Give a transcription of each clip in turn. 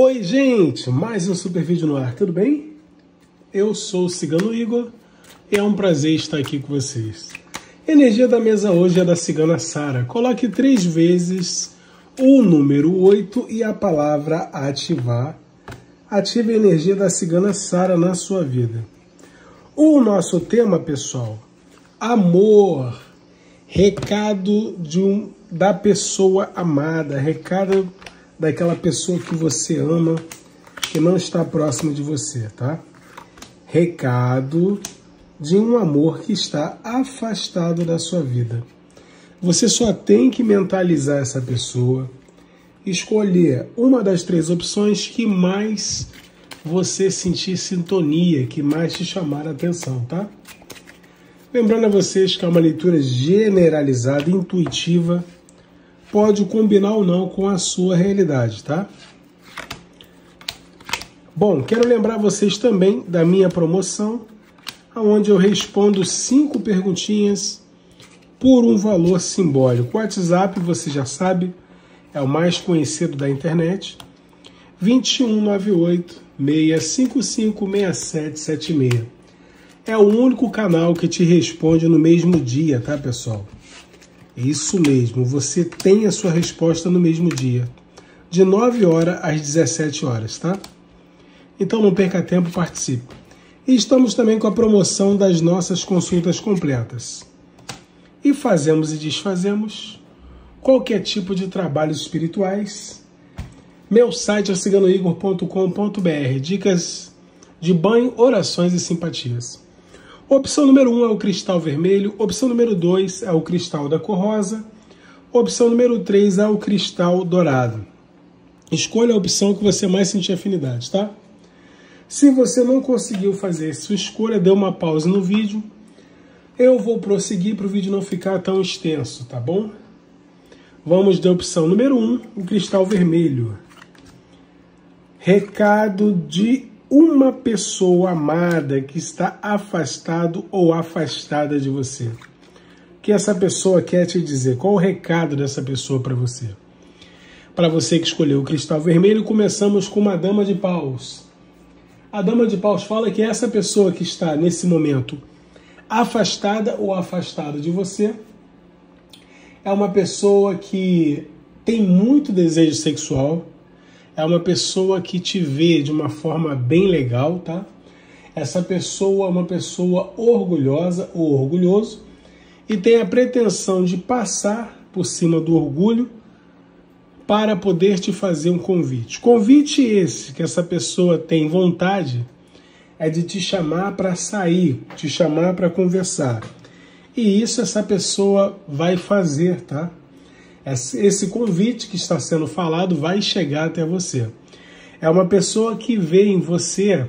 Oi gente, mais um super vídeo no ar, tudo bem? Eu sou o Cigano Igor e é um prazer estar aqui com vocês. A energia da mesa hoje é da Cigana Sara. Coloque 3 vezes o número 8 e a palavra ativar. Ative a energia da Cigana Sara na sua vida. O nosso tema, pessoal, amor, recado da pessoa amada, recado daquela pessoa que você ama, que não está próximo de você, tá? Recado de um amor que está afastado da sua vida. Você só tem que mentalizar essa pessoa, escolher uma das 3 opções que mais você sentir sintonia, que mais te chamar a atenção, tá? Lembrando a vocês que é uma leitura generalizada, intuitiva, pode combinar ou não com a sua realidade, tá? Bom, quero lembrar vocês também da minha promoção, onde eu respondo 5 perguntinhas por um valor simbólico. O WhatsApp, você já sabe, é o mais conhecido da internet, 2198-655-6776. É o único canal que te responde no mesmo dia, tá, pessoal? Isso mesmo, você tem a sua resposta no mesmo dia, de 9 horas às 17 horas, tá? Então não perca tempo, participe. E estamos também com a promoção das nossas consultas completas. E fazemos e desfazemos qualquer tipo de trabalhos espirituais. Meu site é ciganoigor.com.br, dicas de banho, orações e simpatias. Opção número 1 é o cristal vermelho, opção número 2 é o cristal da cor rosa, opção número 3 é o cristal dourado. Escolha a opção que você mais sentir afinidade, tá? Se você não conseguiu fazer sua escolha, dê uma pausa no vídeo. Eu vou prosseguir para o vídeo não ficar tão extenso, tá bom? Vamos da opção número 1, o cristal vermelho. Recado de uma pessoa amada que está afastado ou afastada de você. O que essa pessoa quer te dizer? Qual o recado dessa pessoa para você? Para você que escolheu o cristal vermelho, começamos com uma dama de paus. A dama de paus fala que essa pessoa que está nesse momento afastada ou afastado de você é uma pessoa que tem muito desejo sexual. É uma pessoa que te vê de uma forma bem legal, tá? Essa pessoa é uma pessoa orgulhosa ou orgulhoso e tem a pretensão de passar por cima do orgulho para poder te fazer um convite. Convite esse que essa pessoa tem vontade é de te chamar para sair, te chamar para conversar. E isso essa pessoa vai fazer, tá? Esse convite que está sendo falado vai chegar até você. É uma pessoa que vê em você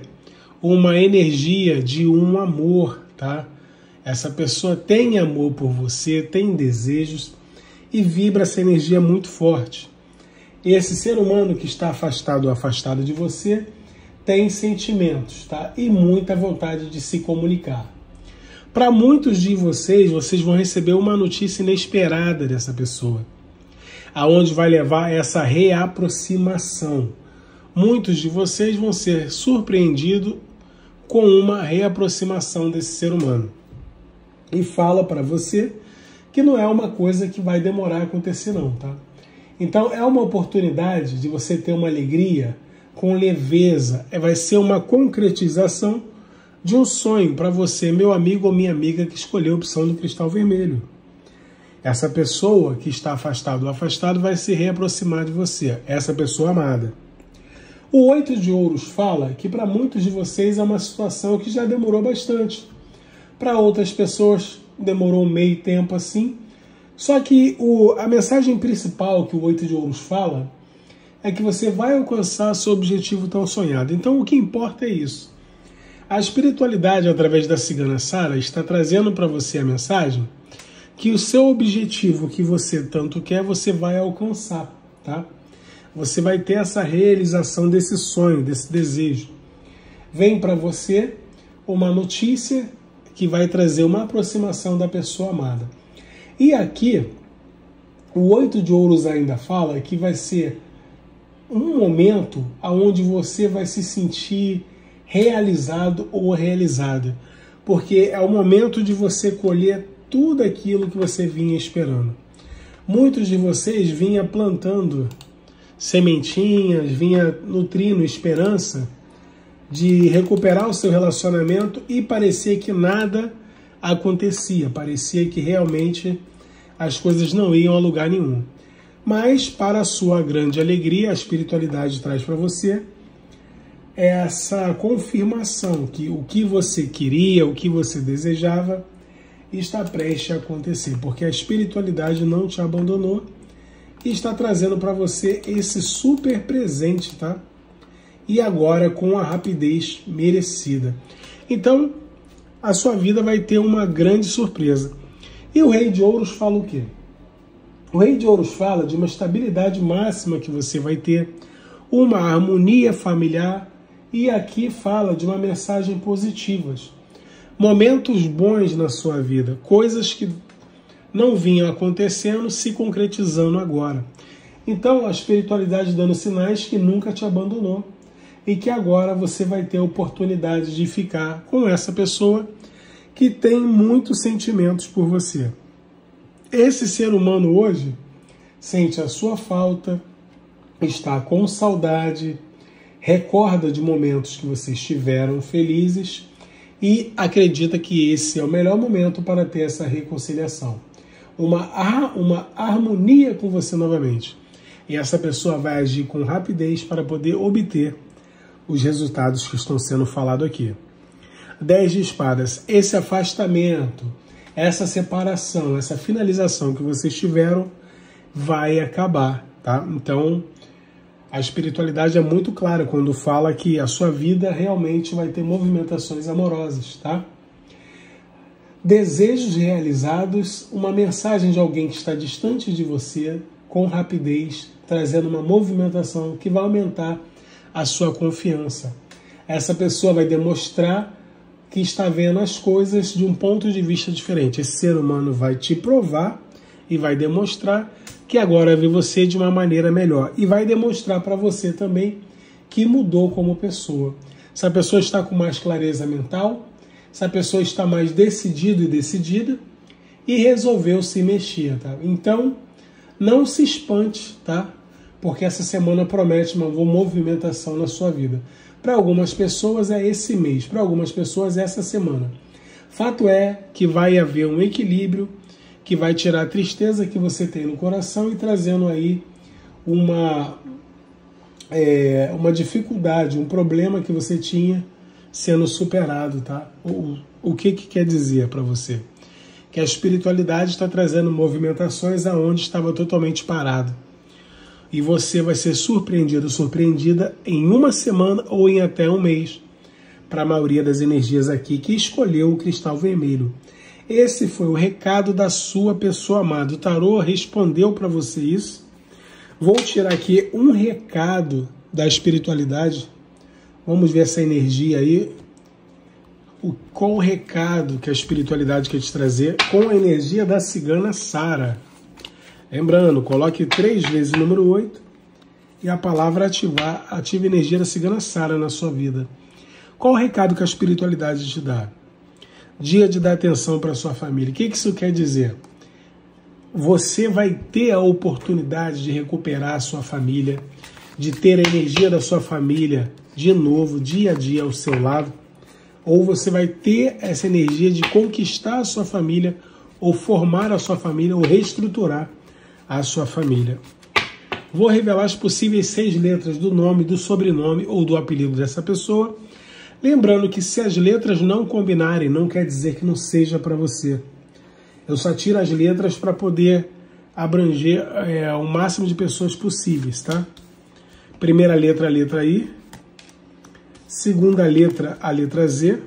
uma energia de um amor, tá? Essa pessoa tem amor por você, tem desejos e vibra essa energia muito forte. Esse ser humano que está afastado ou afastada de você tem sentimentos, tá? E muita vontade de se comunicar. Para muitos de vocês, vocês vão receber uma notícia inesperada dessa pessoa, aonde vai levar essa reaproximação. Muitos de vocês vão ser surpreendidos com uma reaproximação desse ser humano. E fala para você que não é uma coisa que vai demorar a acontecer não, tá? Então é uma oportunidade de você ter uma alegria com leveza, vai ser uma concretização de um sonho para você, meu amigo ou minha amiga que escolheu a opção do cristal vermelho. Essa pessoa que está afastada ou afastado vai se reaproximar de você, essa pessoa amada. O 8 de ouros fala que para muitos de vocês é uma situação que já demorou bastante. Para outras pessoas demorou meio tempo assim. Só que a mensagem principal que o 8 de ouros fala é que você vai alcançar seu objetivo tão sonhado. Então o que importa é isso. A espiritualidade, através da Cigana Sara, está trazendo para você a mensagem que o seu objetivo que você tanto quer, você vai alcançar, tá? Você vai ter essa realização desse sonho, desse desejo. Vem para você uma notícia que vai trazer uma aproximação da pessoa amada. E aqui, o 8 de ouros ainda fala que vai ser um momento onde você vai se sentir realizado ou realizada, porque é o momento de você colher tudo aquilo que você vinha esperando. Muitos de vocês vinham plantando sementinhas, vinha nutrindo esperança de recuperar o seu relacionamento e parecia que nada acontecia, parecia que realmente as coisas não iam a lugar nenhum. Mas, para a sua grande alegria, a espiritualidade traz para você essa confirmação que o que você queria, o que você desejava, está prestes a acontecer, porque a espiritualidade não te abandonou e está trazendo para você esse super presente, tá? E agora com a rapidez merecida. Então, a sua vida vai ter uma grande surpresa. E o Rei de Ouros fala o quê? O Rei de Ouros fala de uma estabilidade máxima que você vai ter, uma harmonia familiar, e aqui fala de uma mensagem positiva. Momentos bons na sua vida, coisas que não vinham acontecendo se concretizando agora. Então a espiritualidade dando sinais que nunca te abandonou e que agora você vai ter a oportunidade de ficar com essa pessoa que tem muitos sentimentos por você. Esse ser humano hoje sente a sua falta, está com saudade, recorda de momentos que vocês tiveram felizes e acredita que esse é o melhor momento para ter essa reconciliação. Uma harmonia com você novamente. E essa pessoa vai agir com rapidez para poder obter os resultados que estão sendo falados aqui. 10 de espadas. Esse afastamento, essa separação, essa finalização que vocês tiveram vai acabar, tá? Então, a espiritualidade é muito clara quando fala que a sua vida realmente vai ter movimentações amorosas, tá? Desejos realizados, uma mensagem de alguém que está distante de você, com rapidez, trazendo uma movimentação que vai aumentar a sua confiança. Essa pessoa vai demonstrar que está vendo as coisas de um ponto de vista diferente. Esse ser humano vai te provar e vai demonstrar que agora vê você de uma maneira melhor. E vai demonstrar para você também que mudou como pessoa. Se a pessoa está com mais clareza mental, se a pessoa está mais decidido e decidida, e resolveu se mexer, tá? Então, não se espante, tá? Porque essa semana promete uma movimentação na sua vida. Para algumas pessoas é esse mês, para algumas pessoas é essa semana. Fato é que vai haver um equilíbrio que vai tirar a tristeza que você tem no coração e trazendo aí uma dificuldade, um problema que você tinha sendo superado, tá? O que quer dizer para você? Que a espiritualidade está trazendo movimentações aonde estava totalmente parado. E você vai ser surpreendido, surpreendida em uma semana ou em até um mês, para a maioria das energias aqui que escolheu o cristal vermelho. Esse foi o recado da sua pessoa amada. O tarô respondeu para você isso. Vou tirar aqui um recado da espiritualidade. Vamos ver essa energia aí. Qual o recado que a espiritualidade quer te trazer com a energia da cigana Sara. Lembrando, coloque 3 vezes o número 8 e a palavra ativar, ative a energia da cigana Sara na sua vida. Qual o recado que a espiritualidade te dá? Dia de dar atenção para sua família. O que isso quer dizer? Você vai ter a oportunidade de recuperar a sua família, de ter a energia da sua família de novo, dia a dia ao seu lado, ou você vai ter essa energia de conquistar a sua família, ou formar a sua família, ou reestruturar a sua família. Vou revelar as possíveis 6 letras do nome, do sobrenome ou do apelido dessa pessoa. Lembrando que se as letras não combinarem, não quer dizer que não seja para você. Eu só tiro as letras para poder abranger o máximo de pessoas possíveis, tá? Primeira letra, a letra I. Segunda letra, a letra Z.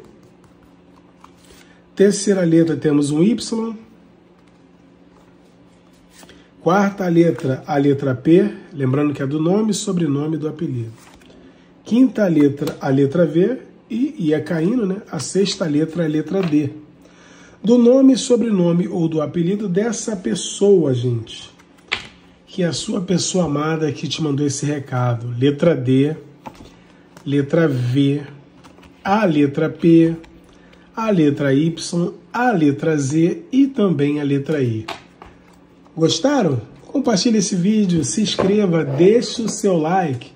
Terceira letra, temos um Y. Quarta letra, a letra P, lembrando que é do nome, sobrenome e do apelido. Quinta letra, a letra V, e ia caindo, né? A sexta letra, a letra D. Do nome, sobrenome ou do apelido dessa pessoa, gente, que a sua pessoa amada que te mandou esse recado. Letra D, letra V, a letra P, a letra Y, a letra Z e também a letra I. Gostaram? Compartilhe esse vídeo, se inscreva, deixe o seu like,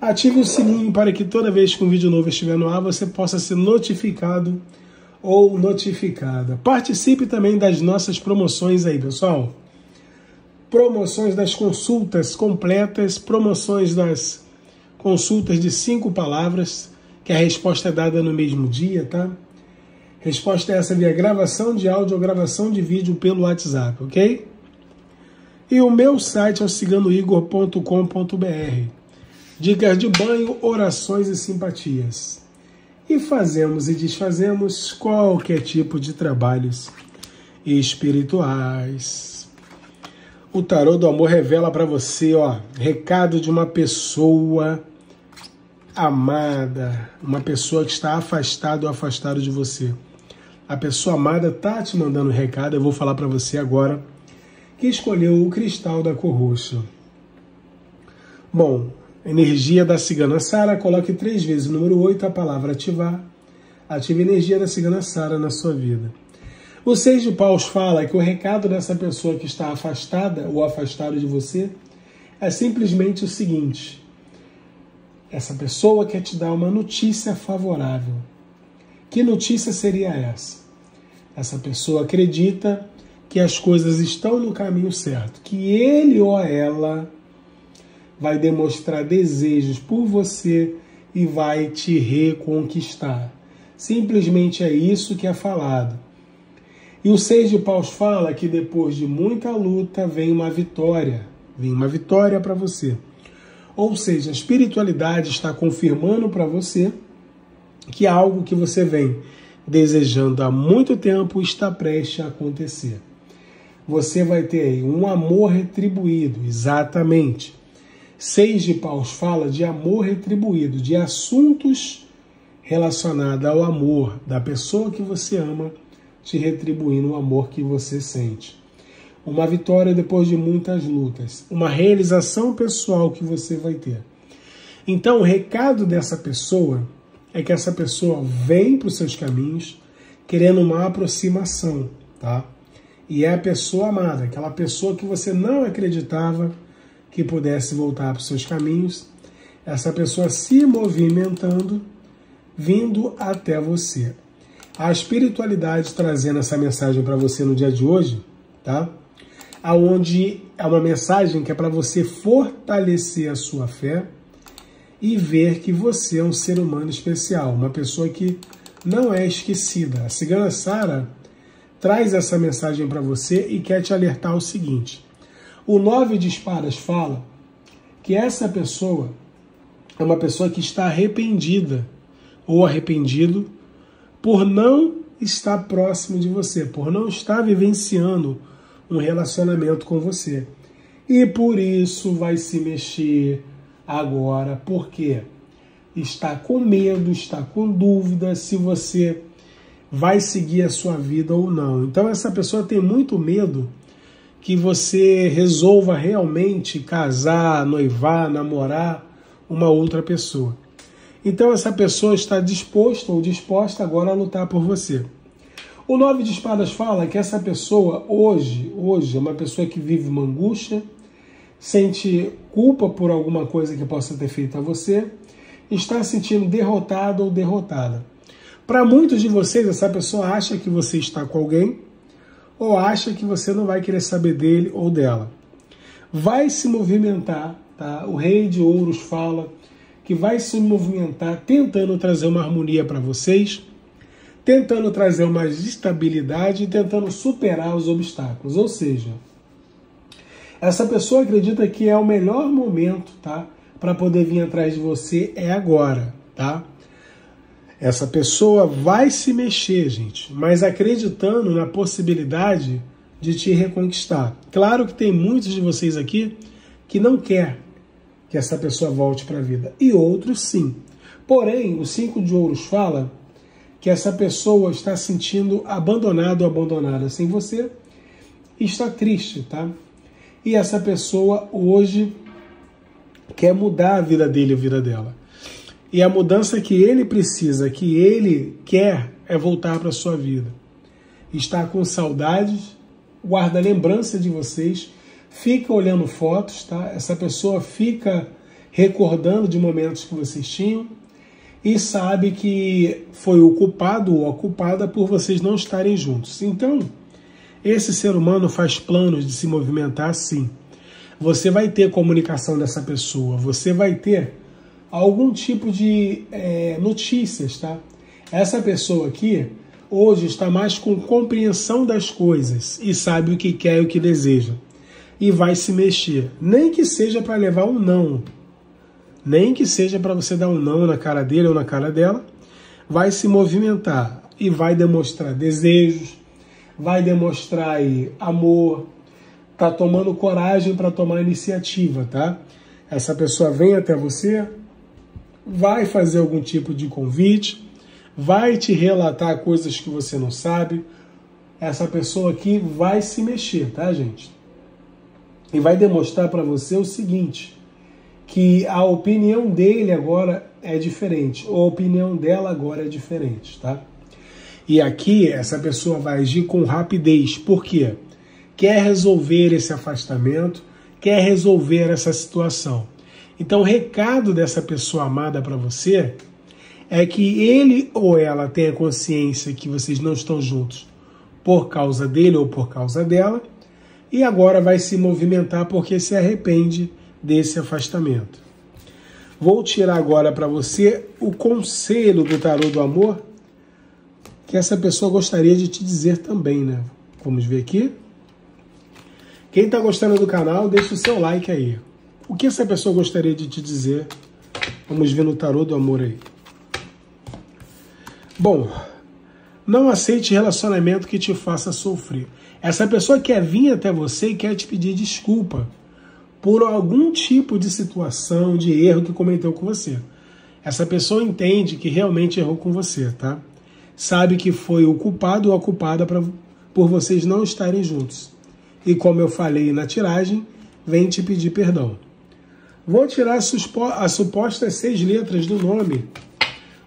ative o sininho para que toda vez que um vídeo novo estiver no ar você possa ser notificado ou notificada. Participe também das nossas promoções aí, pessoal. Promoções das consultas completas, promoções das consultas de 5 palavras, que a resposta é dada no mesmo dia, tá? Resposta é essa via gravação de áudio ou gravação de vídeo pelo WhatsApp, ok? E o meu site é o ciganoigor.com.br. Dicas de banho, orações e simpatias. E fazemos e desfazemos qualquer tipo de trabalhos espirituais. O Tarô do Amor revela para você, ó, recado de uma pessoa amada, uma pessoa que está afastada ou afastado de você. A pessoa amada tá te mandando um recado, eu vou falar para você agora, que escolheu o cristal da cor roxa. Bom, energia da Cigana Sara, coloque 3 vezes o número 8, a palavra ativar. Ative a energia da Cigana Sara na sua vida. O 6 de paus fala que o recado dessa pessoa que está afastada ou afastado de você é simplesmente o seguinte: essa pessoa quer te dar uma notícia favorável. Que notícia seria essa? Essa pessoa acredita que as coisas estão no caminho certo, que ele ou ela vai demonstrar desejos por você e vai te reconquistar. Simplesmente é isso que é falado. E o 6 de paus fala que depois de muita luta vem uma vitória. Vem uma vitória para você. Ou seja, a espiritualidade está confirmando para você que algo que você vem desejando há muito tempo está prestes a acontecer. Você vai ter aí um amor retribuído, exatamente. 6 de paus fala de amor retribuído, de assuntos relacionados ao amor, da pessoa que você ama, te retribuindo o amor que você sente. Uma vitória depois de muitas lutas, uma realização pessoal que você vai ter. Então o recado dessa pessoa é que essa pessoa vem para os seus caminhos querendo uma aproximação, tá? E é a pessoa amada, aquela pessoa que você não acreditava que pudesse voltar para os seus caminhos, essa pessoa se movimentando, vindo até você. A espiritualidade trazendo essa mensagem para você no dia de hoje, tá? Aonde é uma mensagem que é para você fortalecer a sua fé e ver que você é um ser humano especial, uma pessoa que não é esquecida. A Cigana Sara traz essa mensagem para você e quer te alertar o seguinte: o 9 de espadas fala que essa pessoa é uma pessoa que está arrependida ou arrependido por não estar próximo de você, por não estar vivenciando um relacionamento com você. E por isso vai se mexer agora, porque está com medo, está com dúvida se você vai seguir a sua vida ou não. Então essa pessoa tem muito medo que você resolva realmente casar, noivar, namorar uma outra pessoa. Então essa pessoa está disposta ou disposta agora a lutar por você. O 9 de espadas fala que essa pessoa hoje é uma pessoa que vive uma angústia, sente culpa por alguma coisa que possa ter feito a você, está se sentindo derrotado ou derrotada. Para muitos de vocês, essa pessoa acha que você está com alguém, ou acha que você não vai querer saber dele ou dela. Vai se movimentar, tá? O Rei de Ouros fala que vai se movimentar tentando trazer uma harmonia para vocês, tentando trazer uma estabilidade e tentando superar os obstáculos. Ou seja, essa pessoa acredita que é o melhor momento, tá? Para poder vir atrás de você é agora, tá? Essa pessoa vai se mexer, gente, mas acreditando na possibilidade de te reconquistar. Claro que tem muitos de vocês aqui que não quer que essa pessoa volte para a vida, e outros sim. Porém, o 5 de ouros fala que essa pessoa está sentindo abandonado ou abandonada sem você e está triste, tá? e essa pessoa hoje quer mudar a vida dele ou a vida dela. E a mudança que ele precisa, que ele quer, é voltar para a sua vida. Está com saudades, guarda lembrança de vocês, fica olhando fotos, tá? Essa pessoa fica recordando de momentos que vocês tinham e sabe que foi o culpado ou a culpada por vocês não estarem juntos. Então, esse ser humano faz planos de se movimentar sim. Você vai ter comunicação dessa pessoa, você vai ter algum tipo de notícias, tá? Essa pessoa aqui hoje está mais com compreensão das coisas e sabe o que quer e o que deseja. E vai se mexer, nem que seja para levar um não, nem que seja para você dar um não na cara dele ou na cara dela, vai se movimentar e vai demonstrar desejos, vai demonstrar aí amor, tá tomando coragem para tomar iniciativa, tá? Essa pessoa vem até você, vai fazer algum tipo de convite, vai te relatar coisas que você não sabe, essa pessoa aqui vai se mexer, tá, gente? E vai demonstrar para você o seguinte, que a opinião dele agora é diferente, ou a opinião dela agora é diferente, tá? E aqui essa pessoa vai agir com rapidez, por quê? Quer resolver esse afastamento, quer resolver essa situação. Então o recado dessa pessoa amada para você é que ele ou ela tenha consciência que vocês não estão juntos por causa dele ou por causa dela, e agora vai se movimentar porque se arrepende desse afastamento. Vou tirar agora para você o conselho do Tarô do Amor, que essa pessoa gostaria de te dizer também, né? Vamos ver aqui. Quem está gostando do canal, deixa o seu like aí. O que essa pessoa gostaria de te dizer? Vamos ver no Tarô do Amor aí. Bom, não aceite relacionamento que te faça sofrer. Essa pessoa quer vir até você e quer te pedir desculpa por algum tipo de situação, de erro que cometeu com você. Essa pessoa entende que realmente errou com você, tá? Sabe que foi o culpado ou a culpada por vocês não estarem juntos. E como eu falei na tiragem, vem te pedir perdão. Vou tirar as supostas 6 letras do nome,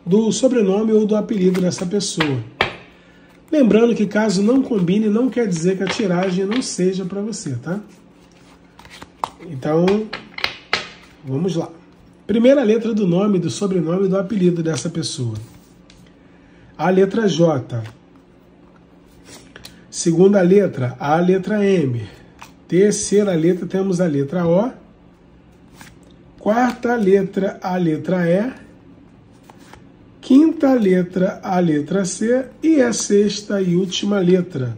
do sobrenome ou do apelido dessa pessoa. Lembrando que caso não combine, não quer dizer que a tiragem não seja para você, tá? Então, vamos lá. Primeira letra do nome, do sobrenome e do apelido dessa pessoa. A letra J, segunda letra, a letra M, terceira letra temos a letra O, quarta letra, a letra E, quinta letra, a letra C e a sexta e última letra,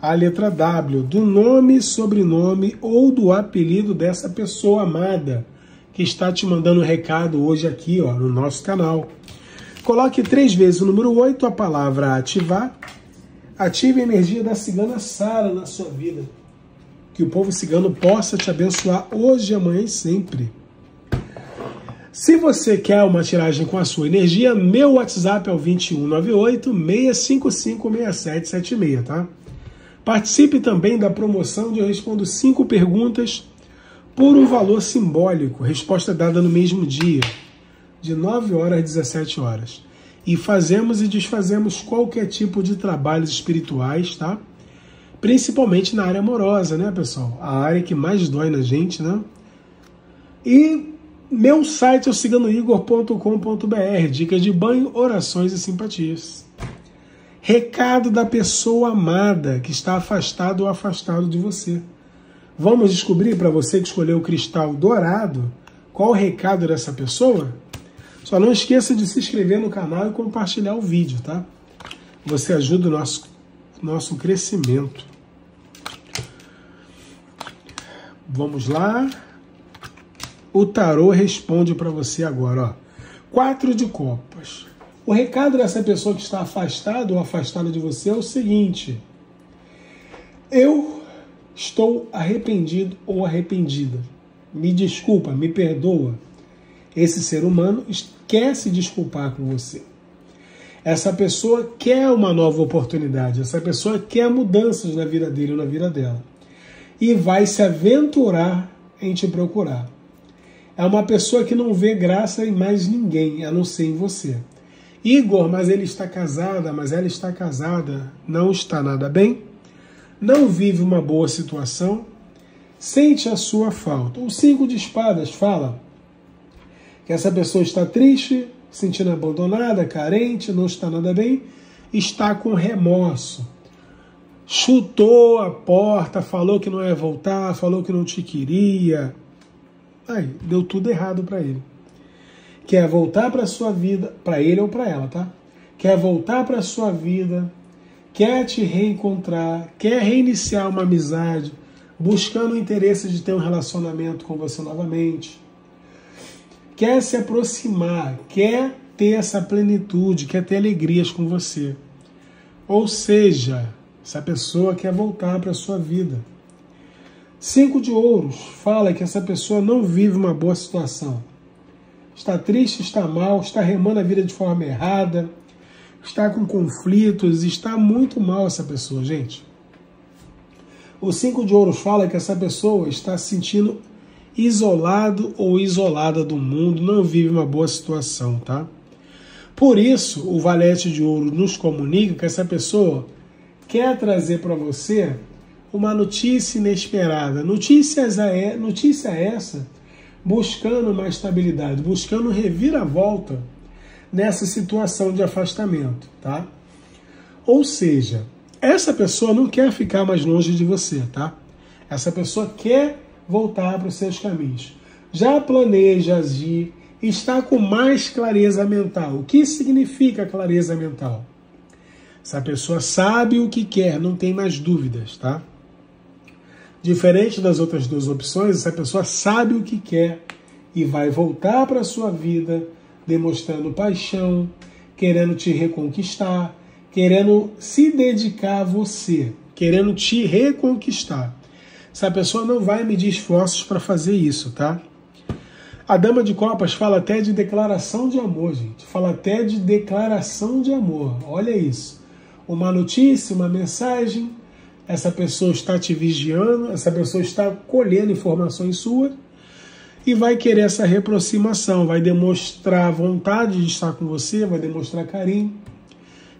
a letra W, do nome, sobrenome ou do apelido dessa pessoa amada que está te mandando um recado hoje aqui, ó, no nosso canal. Coloque 3 vezes o número 8, a palavra ativar. Ative a energia da Cigana Sara na sua vida. Que o povo cigano possa te abençoar hoje, amanhã e sempre. Se você quer uma tiragem com a sua energia, meu WhatsApp é o 2198-655-6776, tá? Participe também da promoção de eu respondo 5 perguntas por um valor simbólico. Resposta dada no mesmo dia. De 9 horas às 17 horas. E fazemos e desfazemos qualquer tipo de trabalhos espirituais, tá? Principalmente na área amorosa, né, pessoal? A área que mais dói na gente, né? E meu site é o ciganoigor.com.br. Dicas de banho, orações e simpatias. Recado da pessoa amada que está afastado ou afastado de você. Vamos descobrir, para você que escolheu o cristal dourado, qual o recado dessa pessoa? Só não esqueça de se inscrever no canal e compartilhar o vídeo, tá? Você ajuda o nosso crescimento. Vamos lá. O tarô responde para você agora, ó. 4 de copas. O recado dessa pessoa que está afastado ou afastada de você é o seguinte. Eu estou arrependido ou arrependida. Me desculpa, me perdoa. Esse ser humano quer se desculpar com você. Essa pessoa quer uma nova oportunidade. Essa pessoa quer mudanças na vida dele ou na vida dela. e vai se aventurar em te procurar. É uma pessoa que não vê graça em mais ninguém, a não ser em você. Igor, mas ele está casada, mas ela está casada, não está nada bem, não vive uma boa situação, sente a sua falta. O 5 de espadas fala que essa pessoa está triste, sentindo abandonada, carente, não está nada bem, está com remorso. Chutou a porta, falou que não ia voltar, falou que não te queria. Aí, deu tudo errado para ele. Quer voltar para sua vida, para ele ou para ela, tá? Quer voltar para sua vida, quer te reencontrar, quer reiniciar uma amizade, buscando o interesse de ter um relacionamento com você novamente. Quer se aproximar, quer ter essa plenitude, quer ter alegrias com você. Ou seja, essa pessoa quer voltar para sua vida. 5 de ouros fala que essa pessoa não vive uma boa situação. Está triste, está mal, está remando a vida de forma errada, está com conflitos, está muito mal essa pessoa, gente. O 5 de ouros fala que essa pessoa está se sentindo isolado ou isolada do mundo, não vive uma boa situação, tá? Por isso, o valete de ouro nos comunica que essa pessoa quer trazer para você uma notícia inesperada. Notícia essa buscando uma estabilidade, buscando reviravolta nessa situação de afastamento, tá? Ou seja, essa pessoa não quer ficar mais longe de você, tá? Essa pessoa quer voltar para os seus caminhos. Já planeja agir, está com mais clareza mental. O que significa clareza mental? Essa pessoa sabe o que quer, não tem mais dúvidas, tá? Diferente das outras duas opções, essa pessoa sabe o que quer e vai voltar para a sua vida demonstrando paixão, querendo te reconquistar, querendo se dedicar a você, querendo te reconquistar. Essa pessoa não vai medir esforços para fazer isso, tá? A Dama de Copas fala até de declaração de amor, gente. Fala até de declaração de amor. Olha isso. Uma notícia, uma mensagem. Essa pessoa está te vigiando, essa pessoa está colhendo informações suas e vai querer essa reaproximação, vai demonstrar vontade de estar com você, vai demonstrar carinho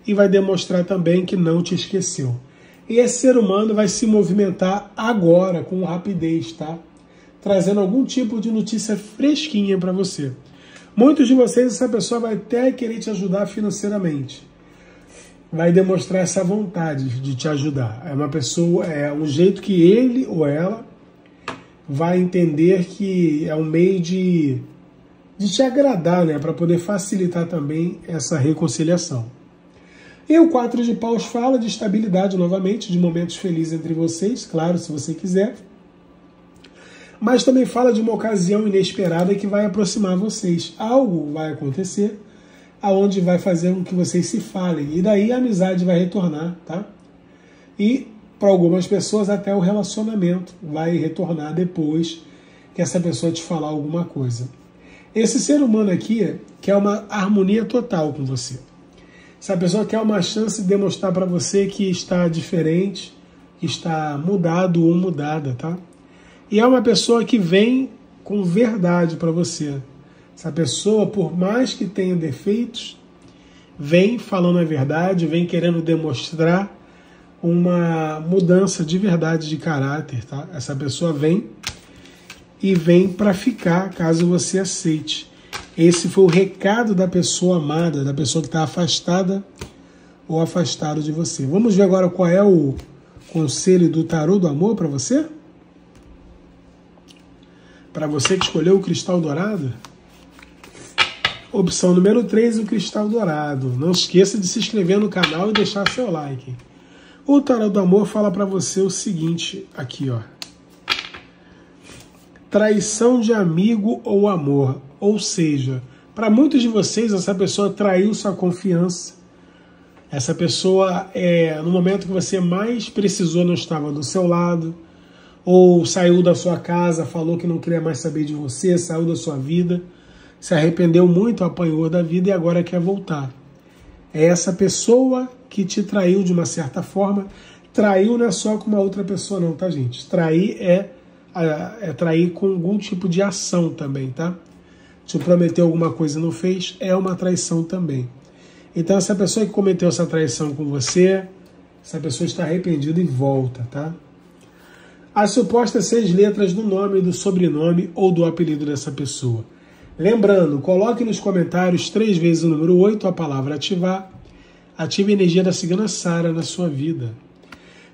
e vai demonstrar também que não te esqueceu. E esse ser humano vai se movimentar agora com rapidez, tá? Trazendo algum tipo de notícia fresquinha para você. Muitos de vocês, essa pessoa vai até querer te ajudar financeiramente. Vai demonstrar essa vontade de te ajudar. É uma pessoa, é um jeito que ele ou ela vai entender que é um meio de te agradar, né? Para poder facilitar também essa reconciliação. E o 4 de paus fala de estabilidade novamente, de momentos felizes entre vocês, claro, se você quiser. Mas também fala de uma ocasião inesperada que vai aproximar vocês. Algo vai acontecer aonde vai fazer com que vocês se falem, e daí a amizade vai retornar, tá? E para algumas pessoas até o relacionamento vai retornar depois que essa pessoa te falar alguma coisa. Esse ser humano aqui quer uma harmonia total com você. Essa pessoa quer uma chance de demonstrar para você que está diferente, que está mudado ou mudada, tá? E é uma pessoa que vem com verdade para você. Essa pessoa, por mais que tenha defeitos, vem falando a verdade, vem querendo demonstrar uma mudança de verdade de caráter, tá? Essa pessoa vem para ficar, caso você aceite. Esse foi o recado da pessoa amada, da pessoa que está afastada ou afastado de você. Vamos ver agora qual é o conselho do tarô do amor para você? Para você que escolheu o cristal dourado? Opção número 3, o cristal dourado. Não esqueça de se inscrever no canal e deixar seu like. O Tarô do Amor fala para você o seguinte aqui, ó. Traição de amigo ou amor. Ou seja, para muitos de vocês, essa pessoa traiu sua confiança. Essa pessoa, no momento que você mais precisou, não estava do seu lado. Ou saiu da sua casa, falou que não queria mais saber de você, saiu da sua vida. Se arrependeu muito, apanhou da vida e agora quer voltar. É essa pessoa que te traiu de uma certa forma, Traiu não é só com uma outra pessoa não, tá, gente? Trair é trair com algum tipo de ação também, tá? Se prometeu alguma coisa e não fez, é uma traição também. Então, essa pessoa que cometeu essa traição com você, essa pessoa está arrependida e volta, tá? As supostas 6 letras do nome, do sobrenome ou do apelido dessa pessoa. Lembrando, coloque nos comentários 3 vezes o número 8, a palavra ativar. Ative a energia da Cigana Sara na sua vida.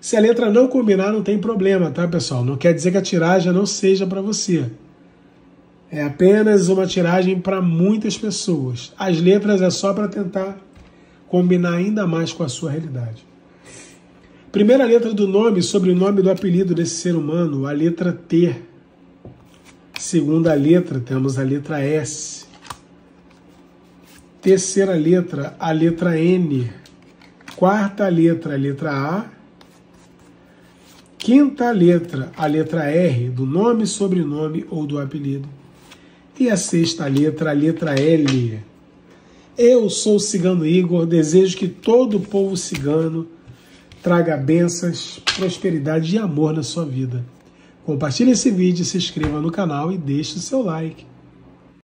Se a letra não combinar, não tem problema, tá, pessoal? Não quer dizer que a tiragem não seja para você. É apenas uma tiragem para muitas pessoas. As letras é só para tentar combinar ainda mais com a sua realidade. Primeira letra do nome, sobrenome do apelido desse ser humano, a letra T. Segunda letra, temos a letra S. Terceira letra, a letra N. Quarta letra, a letra A. Quinta letra, a letra R, do nome, sobrenome ou do apelido. E a sexta letra, a letra L. Eu sou o Cigano Igor, desejo que todo o povo cigano traga bênçãos, prosperidade e amor na sua vida. Compartilhe esse vídeo, se inscreva no canal e deixe o seu like.